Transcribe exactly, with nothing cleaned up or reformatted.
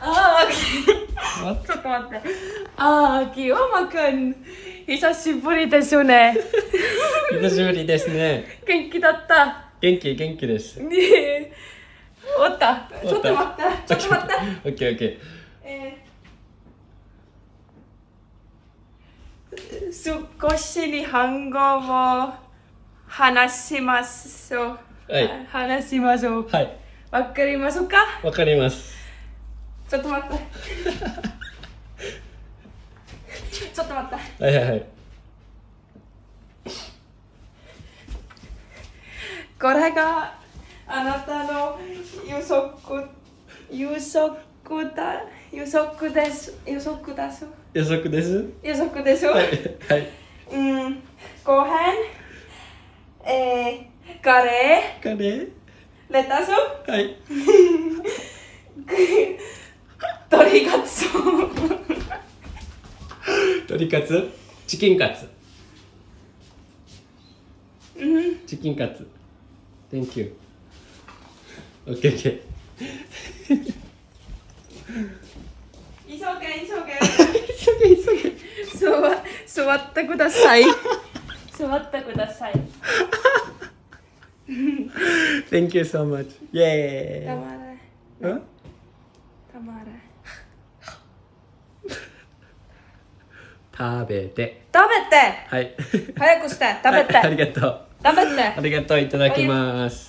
あーきちょっと待って、あーきわまくん久しぶりですよね。久しぶりですね。元気だった？元気元気です。ねえ、終わった。ちょっと待ったちょっと待った。オッケーオッケー。えー、少し日本語を話しましょう。はい、話しましょう。はい。わかりましょうか？わかります。ちょっと待って。ちょっと待って。はいはいはい。これがあなたの予測、予測だ、予測です。予測です。予測です。予測です。はい。はい。うん、ご飯、えー。カレー、カレー、レタス、はい、トリカツ、トリカツ、チキンカツ、うん、チキンカツ、Thank you。OK OK。急げ急げ。急げ急げ。座座ってください。座ってください。Thank you so much. Yay! Tamara. Huh? Tamara. Tabete. Tabete! Hai. Hayaku shite. Tabete. Arigatou. Tabete. Arigatou itadakimasu.